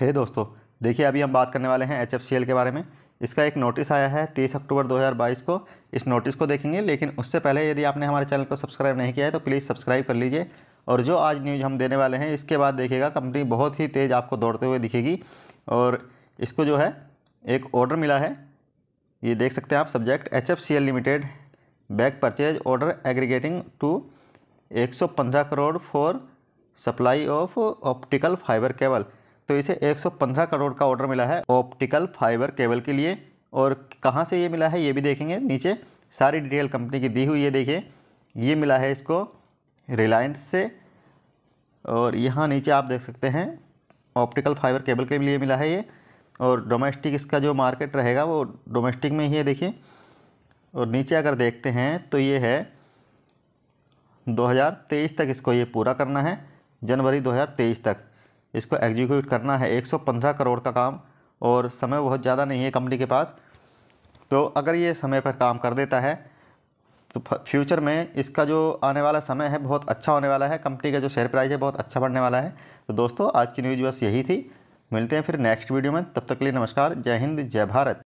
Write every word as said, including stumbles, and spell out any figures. हे दोस्तों, देखिए अभी हम बात करने वाले हैं एच एफ सी एल के बारे में। इसका एक नोटिस आया है तेईस अक्टूबर दो हज़ार बाईस को। इस नोटिस को देखेंगे, लेकिन उससे पहले यदि आपने हमारे चैनल को सब्सक्राइब नहीं किया है तो प्लीज़ सब्सक्राइब कर लीजिए। और जो आज न्यूज़ हम देने वाले हैं इसके बाद देखिएगा कंपनी बहुत ही तेज़ आपको दौड़ते हुए दिखेगी। और इसको जो है एक ऑर्डर मिला है, ये देख सकते हैं आप। Subject H F C L limited back purchase order aggregating to एक सौ पंद्रह crore for supply of optical fibre cable. तो इसे एक सौ पंद्रह करोड़ का ऑर्डर मिला है ऑप्टिकल फाइबर केबल के लिए। और कहाँ से ये मिला है ये भी देखेंगे। नीचे सारी डिटेल कंपनी की दी हुई है। देखिए ये मिला है इसको रिलायंस से। और यहाँ नीचे आप देख सकते हैं ऑप्टिकल फाइबर केबल के लिए मिला है ये। और डोमेस्टिक इसका जो मार्केट रहेगा वो डोमेस्टिक में ही है। देखिए और नीचे अगर देखते हैं तो ये है दो हज़ार तेईस तक इसको ये पूरा करना है, जनवरी दो हज़ार तेईस तक इसको एग्जीक्यूट करना है। एक सौ पंद्रह करोड़ का काम और समय बहुत ज़्यादा नहीं है कंपनी के पास। तो अगर ये समय पर काम कर देता है तो फ्यूचर में इसका जो आने वाला समय है बहुत अच्छा होने वाला है। कंपनी का जो शेयर प्राइस है बहुत अच्छा बढ़ने वाला है। तो दोस्तों आज की न्यूज़ बस यही थी। मिलते हैं फिर नेक्स्ट वीडियो में, तब तक के लिए नमस्कार। जय हिंद, जय भारत।